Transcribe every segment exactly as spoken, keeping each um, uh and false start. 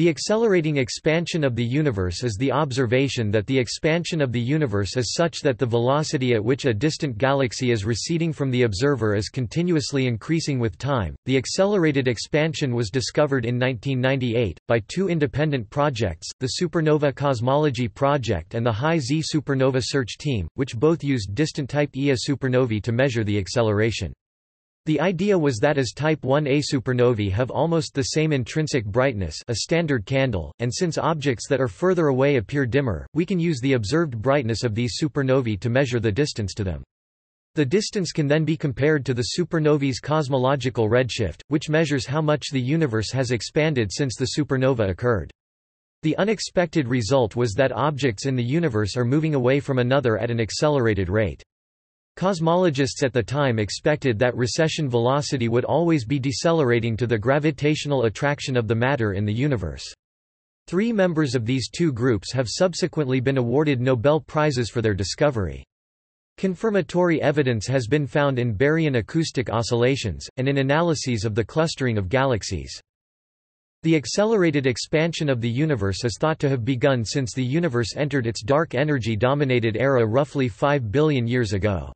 The accelerating expansion of the universe is the observation that the expansion of the universe is such that the velocity at which a distant galaxy is receding from the observer is continuously increasing with time. The accelerated expansion was discovered in nineteen ninety-eight by two independent projects, the Supernova Cosmology Project and the High-Z Supernova Search Team, which both used distant type Ia supernovae to measure the acceleration. The idea was that as type one A supernovae have almost the same intrinsic brightness, a standard candle, and since objects that are further away appear dimmer, we can use the observed brightness of these supernovae to measure the distance to them. The distance can then be compared to the supernovae's cosmological redshift, which measures how much the universe has expanded since the supernova occurred. The unexpected result was that objects in the universe are moving away from another at an accelerated rate. Cosmologists at the time expected that recession velocity would always be decelerating to the gravitational attraction of the matter in the universe. Three members of these two groups have subsequently been awarded Nobel Prizes for their discovery. Confirmatory evidence has been found in Baryon acoustic oscillations, and in analyses of the clustering of galaxies. The accelerated expansion of the universe is thought to have begun since the universe entered its dark energy-dominated era roughly five billion years ago.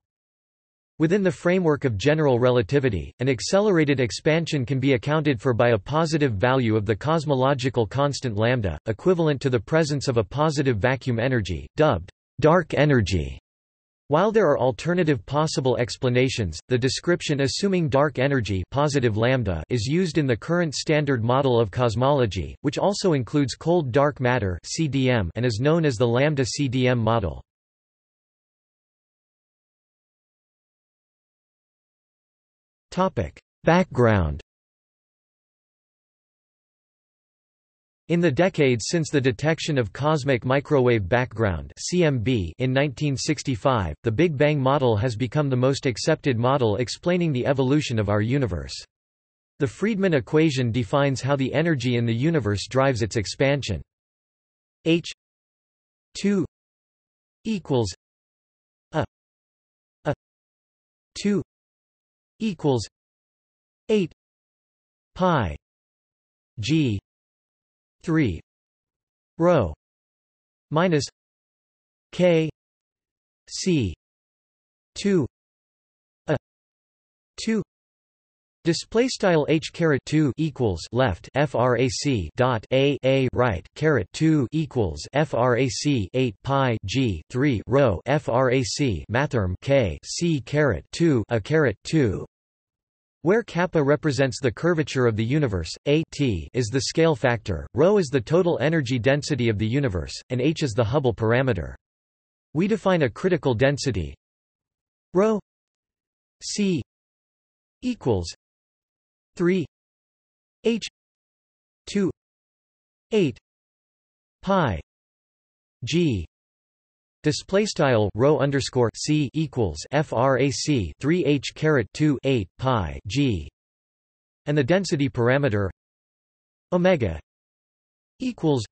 Within the framework of general relativity, an accelerated expansion can be accounted for by a positive value of the cosmological constant lambda, equivalent to the presence of a positive vacuum energy, dubbed dark energy. While there are alternative possible explanations, the description assuming dark energy positive lambda is used in the current standard model of cosmology, which also includes cold dark matter (C D M) and is known as the Lambda C D M model. Background. In the decades since the detection of Cosmic Microwave Background (C M B) in nineteen sixty-five, the Big Bang model has become the most accepted model explaining the evolution of our universe. The Friedmann equation defines how the energy in the universe drives its expansion. H two equals a a two equals eight pi g three rho minus k c two a two. Display style h caret two equals left frac dot a a right caret two equals frac eight pi g three rho frac mathrm k c caret two a caret two, where kappa represents the curvature of the universe, a t is the scale factor, rho is the total energy density of the universe, and h is the Hubble parameter. We define a critical density rho c equals three h two eight pi g. Display style row underscore c equals frac three h caret two eight pi g, and the density parameter omega equals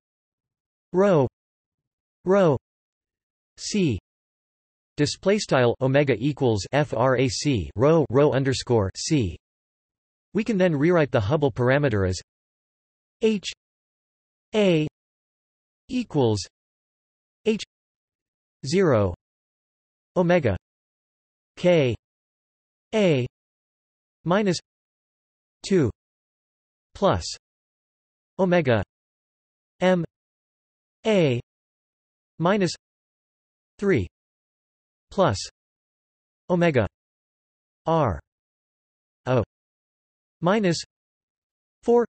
rho rho c. Display style omega equals frac rho rho underscore c. We can then rewrite the Hubble parameter as h a equals h zero omega k a minus two plus omega m a minus three plus omega r o minus four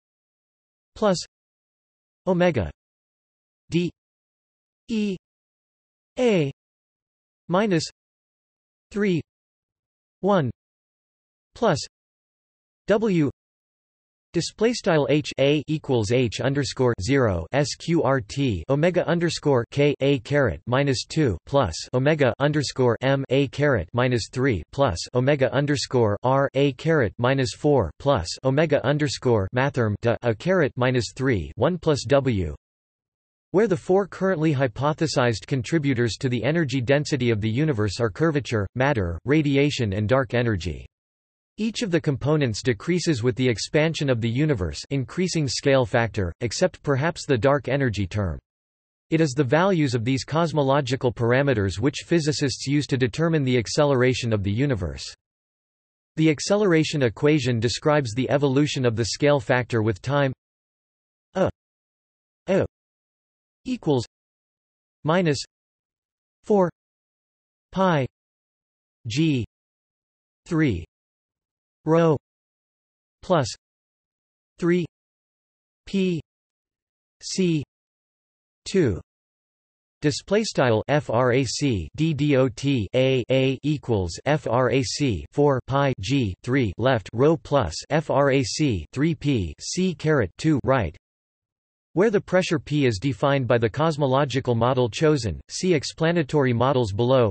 plus omega d e a minus three one plus w. Display style h a equals h underscore zero sqrt omega underscore k a caret minus two plus omega underscore m a caret minus three plus omega underscore r a caret minus four plus omega underscore mathrm d a caret minus three one plus w, where the four currently hypothesized contributors to the energy density of the universe are curvature, matter, radiation and dark energy. Each of the components decreases with the expansion of the universe, increasing scale factor, except perhaps the dark energy term. It is the values of these cosmological parameters which physicists use to determine the acceleration of the universe. The acceleration equation describes the evolution of the scale factor with time. A O equals minus four pi g three Rho plus three P C two display style frac d dot a a equals frac four pi g three left row plus frac three P C caret two right, where the pressure P is defined by the cosmological model chosen. See explanatory models below.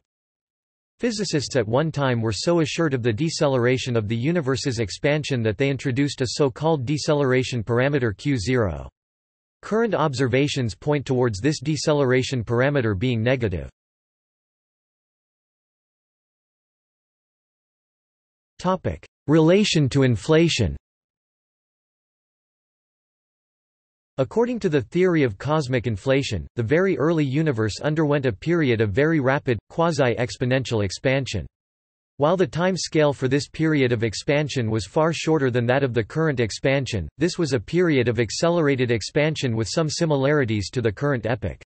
Physicists at one time were so assured of the deceleration of the universe's expansion that they introduced a so-called deceleration parameter Q zero. Current observations point towards this deceleration parameter being negative. Topic: Relation to inflation. According to the theory of cosmic inflation, the very early universe underwent a period of very rapid, quasi-exponential expansion. While the time scale for this period of expansion was far shorter than that of the current expansion, this was a period of accelerated expansion with some similarities to the current epoch.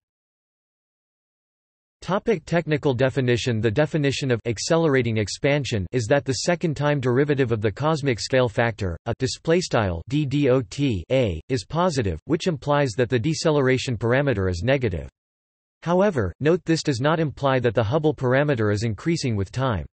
Topic: Technical definition. The definition of accelerating expansion is that the second time derivative of the cosmic scale factor, a displaystyle d dot a, is positive, which implies that the deceleration parameter is negative. However, note this does not imply that the Hubble parameter is increasing with time.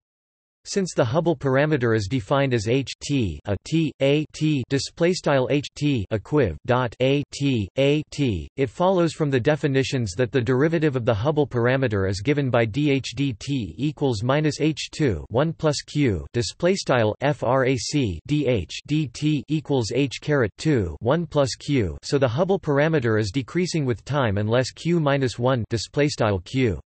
Since the Hubble parameter is defined as h t a t a t displaystyle h t equiv dot a t a t, it follows from the definitions that the derivative of the Hubble parameter is given by dHdt equals minus h two one plus q displaystyle frac dHdt equals h caret two one plus q. So the Hubble parameter is decreasing with time unless q minus one displaystyle q.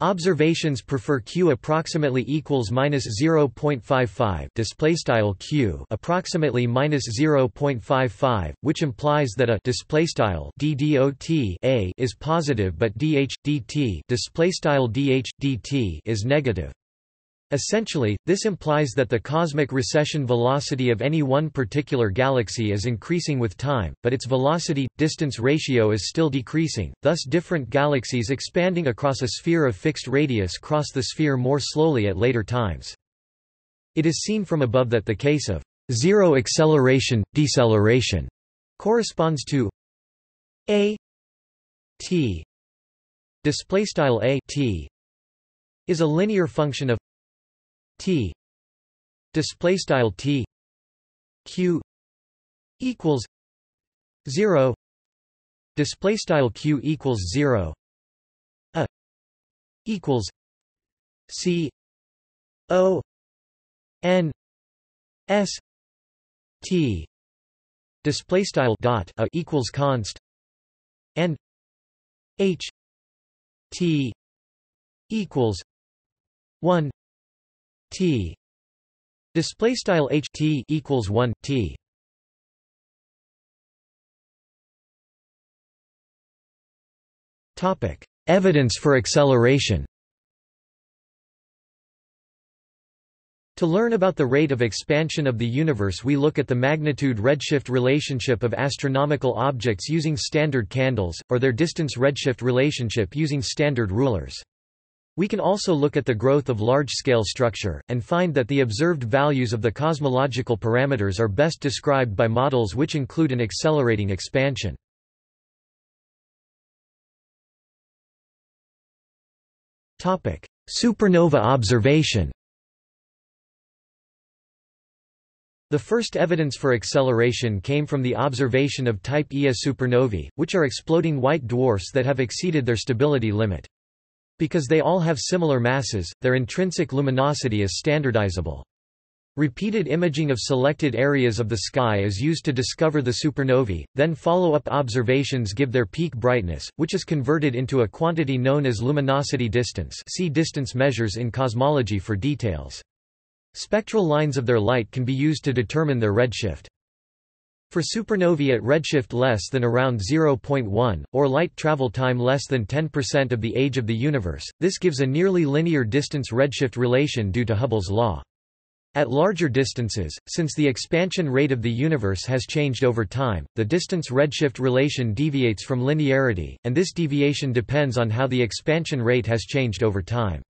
Observations prefer q approximately equals minus zero point five five display style q approximately minus zero point five five, which implies that a display style d_dot_a is positive but dHdt display style dHdt is negative. Essentially, this implies that the cosmic recession velocity of any one particular galaxy is increasing with time, but its velocity-distance ratio is still decreasing, thus different galaxies expanding across a sphere of fixed radius cross the sphere more slowly at later times. It is seen from above that the case of zero acceleration, deceleration corresponds to a t displaystyle a t is a linear function of t display style t q equals zero display style q equals zero a equals c o n s t display style dot a equals const and h t equals one t display style h t equals one t. Topic: Evidence for acceleration. To learn about the rate of expansion of the universe, we look at the magnitude-redshift relationship of astronomical objects using standard candles, or their distance-redshift relationship using standard rulers. We can also look at the growth of large-scale structure, and find that the observed values of the cosmological parameters are best described by models which include an accelerating expansion. == Supernova observation == The first evidence for acceleration came from the observation of type Ia supernovae, which are exploding white dwarfs that have exceeded their stability limit. Because they all have similar masses, their intrinsic luminosity is standardizable. Repeated imaging of selected areas of the sky is used to discover the supernovae, then follow-up observations give their peak brightness, which is converted into a quantity known as luminosity distance. See distance measures in cosmology for details. Spectral lines of their light can be used to determine their redshift. For supernovae at redshift less than around zero point one, or light travel time less than ten percent of the age of the universe, this gives a nearly linear distance redshift relation due to Hubble's law. At larger distances, since the expansion rate of the universe has changed over time, the distance redshift relation deviates from linearity, and this deviation depends on how the expansion rate has changed over time.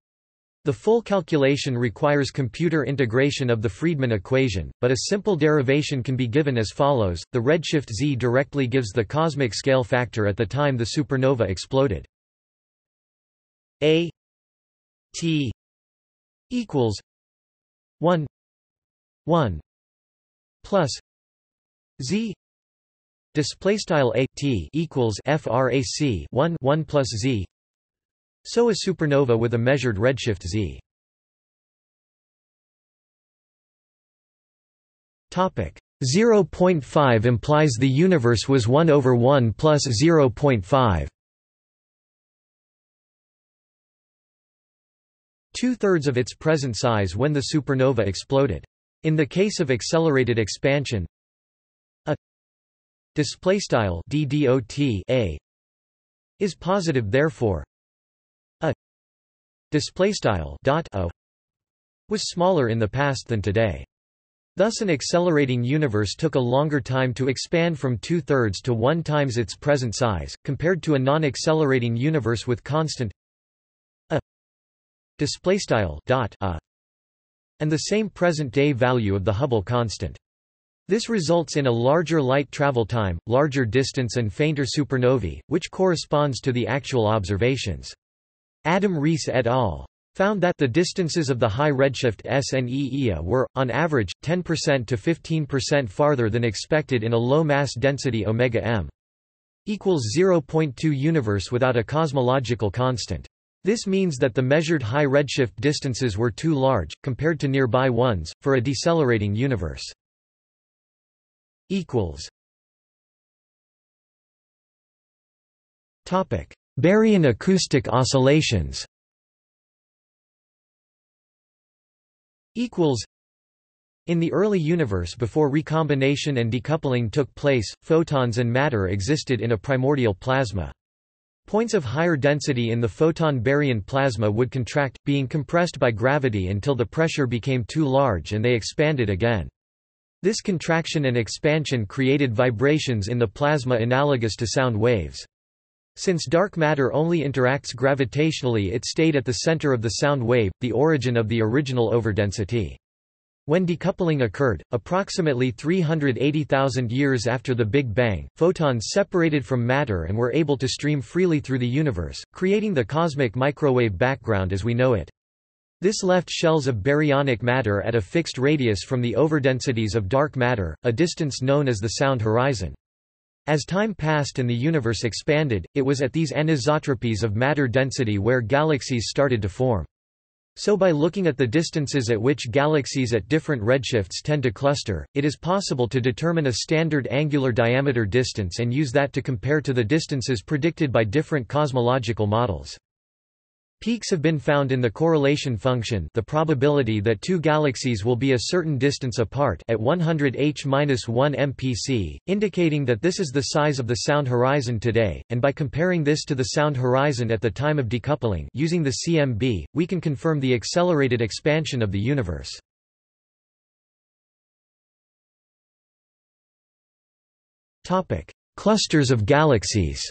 The full calculation requires computer integration of the Friedmann equation, but a simple derivation can be given as follows. The redshift Z directly gives the cosmic scale factor at the time the supernova exploded. A T equals one, one plus Z display style A T equals frac one, one plus Z. So a supernova with a measured redshift Z. zero point five implies the universe was one over one plus zero point five. Two-thirds of its present size when the supernova exploded. In the case of accelerated expansion, a displaystyle ddot a is positive, therefore display style dot o was smaller in the past than today. Thus an accelerating universe took a longer time to expand from two-thirds to one times its present size, compared to a non-accelerating universe with constant a display style dot a and the same present-day value of the Hubble constant. This results in a larger light travel time, larger distance and fainter supernovae, which corresponds to the actual observations. Riess et al. Found that the distances of the high redshift S and E E A were, on average, ten percent to fifteen percent farther than expected in a low mass density omega m equals zero point two universe without a cosmological constant. This means that the measured high redshift distances were too large, compared to nearby ones, for a decelerating universe. Baryon acoustic oscillations. In the early universe before recombination and decoupling took place, photons and matter existed in a primordial plasma. Points of higher density in the photon-baryon plasma would contract, being compressed by gravity until the pressure became too large and they expanded again. This contraction and expansion created vibrations in the plasma analogous to sound waves. Since dark matter only interacts gravitationally, it stayed at the center of the sound wave, the origin of the original overdensity. When decoupling occurred, approximately three hundred eighty thousand years after the Big Bang, photons separated from matter and were able to stream freely through the universe, creating the cosmic microwave background as we know it. This left shells of baryonic matter at a fixed radius from the overdensities of dark matter, a distance known as the sound horizon. As time passed and the universe expanded, it was at these anisotropies of matter density where galaxies started to form. So by looking at the distances at which galaxies at different redshifts tend to cluster, it is possible to determine a standard angular diameter distance and use that to compare to the distances predicted by different cosmological models. Peaks have been found in the correlation function, the probability that two galaxies will be a certain distance apart, at one hundred H minus one M P C, indicating that this is the size of the sound horizon today, and by comparing this to the sound horizon at the time of decoupling using the C M B, we can confirm the accelerated expansion of the universe. Topic: Clusters of galaxies.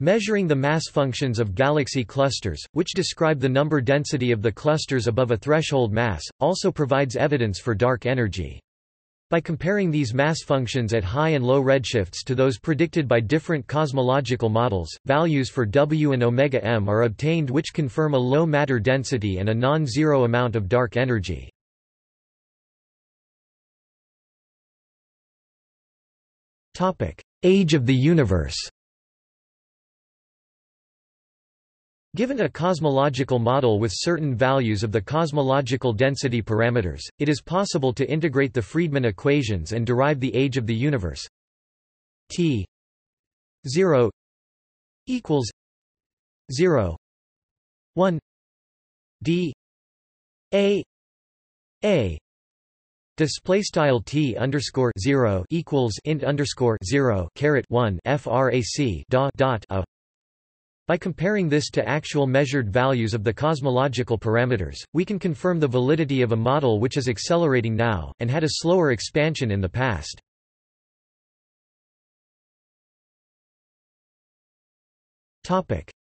Measuring the mass functions of galaxy clusters, which describe the number density of the clusters above a threshold mass, also provides evidence for dark energy. By comparing these mass functions at high and low redshifts to those predicted by different cosmological models, values for W and omega m are obtained which confirm a low matter density and a non-zero amount of dark energy. Age of the universe. Given a cosmological model with certain values of the cosmological density parameters, it is possible to integrate the Friedmann equations and derive the age of the universe. T zero equals zero one d a a display style t underscore zero equals int underscore zero caret one frac dot dot a. By comparing this to actual measured values of the cosmological parameters, we can confirm the validity of a model which is accelerating now, and had a slower expansion in the past.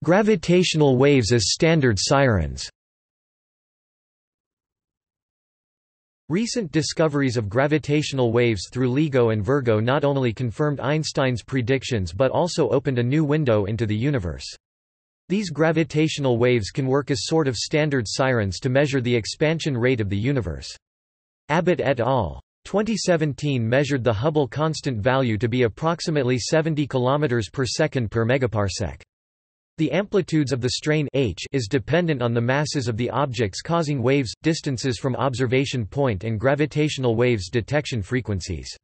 Gravitational waves as standard sirens. Recent discoveries of gravitational waves through LIGO and Virgo not only confirmed Einstein's predictions but also opened a new window into the universe. These gravitational waves can work as sort of standard sirens to measure the expansion rate of the universe. Abbott et al. twenty seventeen measured the Hubble constant value to be approximately seventy kilometers per second per megaparsec. The amplitudes of the strain h is dependent on the masses of the objects causing waves, distances from observation point and gravitational waves detection frequencies.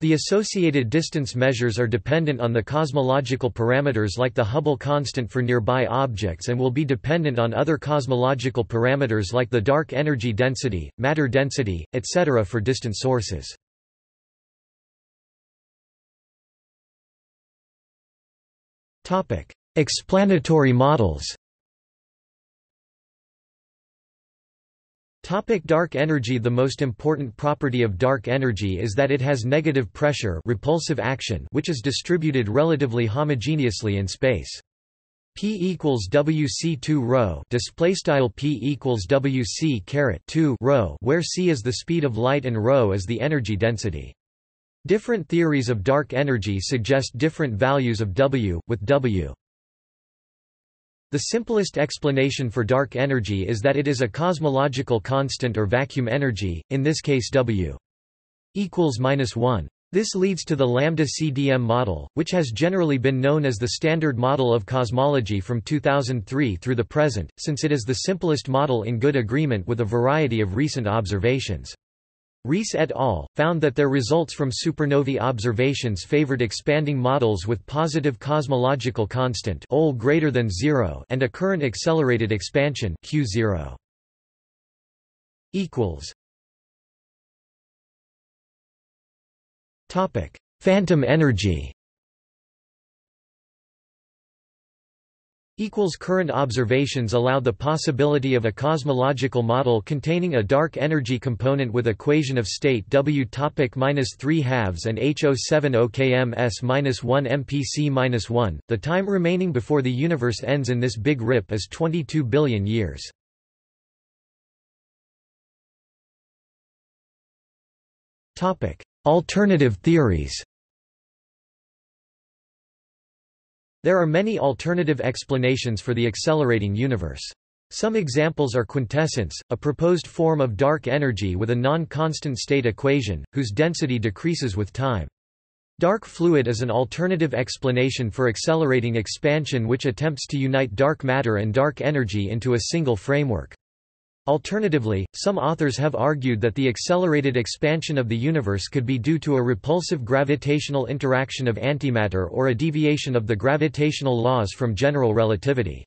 The associated distance measures are dependent on the cosmological parameters like the Hubble constant for nearby objects and will be dependent on other cosmological parameters like the dark energy density, matter density, et cetera for distant sources. Topic: Explanatory models. Dark energy. The most important property of dark energy is that it has negative pressure, repulsive action, which is distributed relatively homogeneously in space. P equals W C two rho, display style P equals W C caret two rho, where c is the speed of light and rho is the energy density. Different theories of dark energy suggest different values of W, with W. The simplest explanation for dark energy is that it is a cosmological constant or vacuum energy, in this case W equals minus one. This leads to the Lambda C D M model, which has generally been known as the standard model of cosmology from two thousand three through the present, since it is the simplest model in good agreement with a variety of recent observations. Riess et al. Found that their results from supernovae observations favored expanding models with positive cosmological constant O greater than zero and a current accelerated expansion Q zero. Equals. Topic: Phantom energy. Equals current observations allow the possibility of a cosmological model containing a dark energy component with equation of state W topic minus three halves and H zero seven zero K M S minus one M P C minus one. The time remaining before the universe ends in this Big Rip is twenty-two billion years. Topic: Alternative theories. There are many alternative explanations for the accelerating universe. Some examples are quintessence, a proposed form of dark energy with a non-constant state equation, whose density decreases with time. Dark fluid is an alternative explanation for accelerating expansion which attempts to unite dark matter and dark energy into a single framework. Alternatively, some authors have argued that the accelerated expansion of the universe could be due to a repulsive gravitational interaction of antimatter or a deviation of the gravitational laws from general relativity.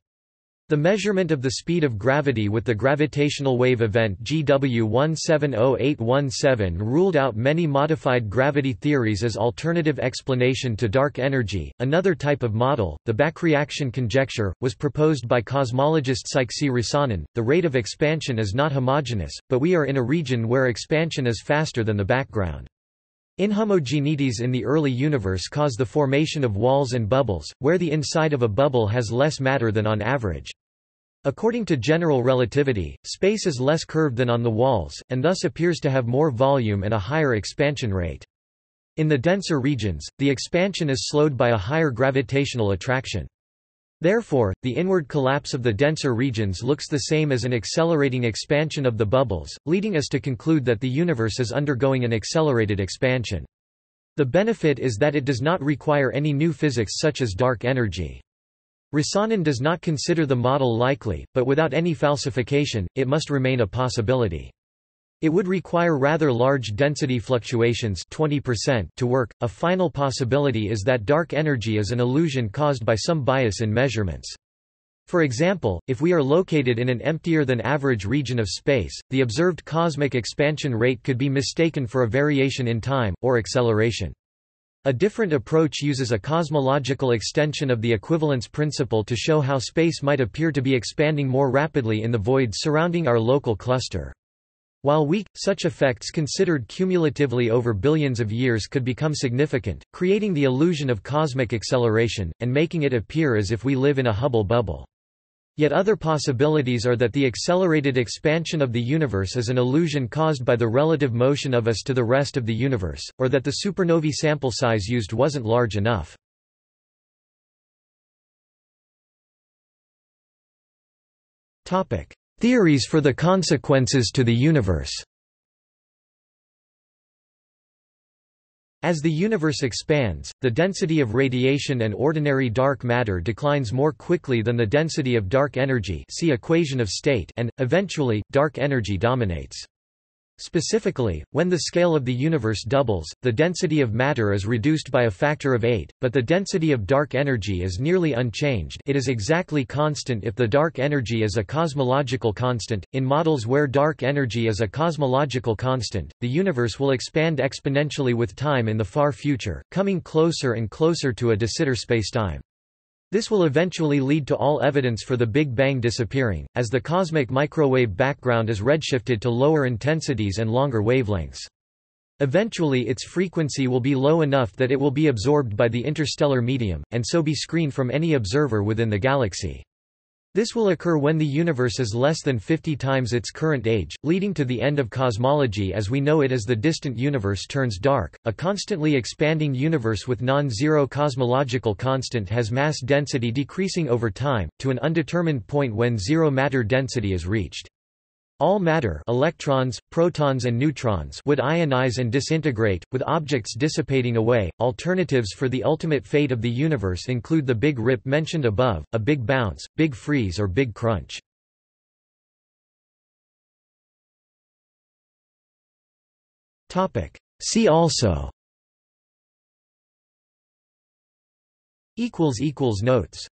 The measurement of the speed of gravity with the gravitational wave event G W one seven zero eight one seven ruled out many modified gravity theories as alternative explanation to dark energy. Another type of model, the backreaction conjecture, was proposed by cosmologist Syksi Räsänen. The rate of expansion is not homogeneous, but we are in a region where expansion is faster than the background. Inhomogeneities in the early universe cause the formation of walls and bubbles, where the inside of a bubble has less matter than on average. According to general relativity, space is less curved than on the walls, and thus appears to have more volume and a higher expansion rate. In the denser regions, the expansion is slowed by a higher gravitational attraction. Therefore, the inward collapse of the denser regions looks the same as an accelerating expansion of the bubbles, leading us to conclude that the universe is undergoing an accelerated expansion. The benefit is that it does not require any new physics such as dark energy. Räsänen does not consider the model likely, but without any falsification, it must remain a possibility. It would require rather large density fluctuations twenty percent to work. A final possibility is that dark energy is an illusion caused by some bias in measurements. For example, if we are located in an emptier-than-average region of space, the observed cosmic expansion rate could be mistaken for a variation in time, or acceleration. A different approach uses a cosmological extension of the equivalence principle to show how space might appear to be expanding more rapidly in the void surrounding our local cluster. While weak, such effects considered cumulatively over billions of years could become significant, creating the illusion of cosmic acceleration, and making it appear as if we live in a Hubble bubble. Yet other possibilities are that the accelerated expansion of the universe is an illusion caused by the relative motion of us to the rest of the universe, or that the supernovae sample size used wasn't large enough. Theories for the consequences to the universe. As the universe expands, the density of radiation and ordinary dark matter declines more quickly than the density of dark energy, see equation of state, and, eventually, dark energy dominates. Specifically, when the scale of the universe doubles, the density of matter is reduced by a factor of eight, but the density of dark energy is nearly unchanged. It is exactly constant if the dark energy is a cosmological constant. In models where dark energy is a cosmological constant, the universe will expand exponentially with time in the far future, coming closer and closer to a de Sitter spacetime. This will eventually lead to all evidence for the Big Bang disappearing, as the cosmic microwave background is redshifted to lower intensities and longer wavelengths. Eventually its frequency will be low enough that it will be absorbed by the interstellar medium, and so be screened from any observer within the galaxy. This will occur when the universe is less than fifty times its current age, leading to the end of cosmology as we know it as the distant universe turns dark. A constantly expanding universe with non-zero cosmological constant has mass density decreasing over time, to an undetermined point when zero matter density is reached. All matter, electrons, protons and neutrons, would ionize and disintegrate, with objects dissipating away. Alternatives for the ultimate fate of the universe include the Big Rip mentioned above, a Big Bounce, Big Freeze or Big Crunch. Topic: See also equals equals notes.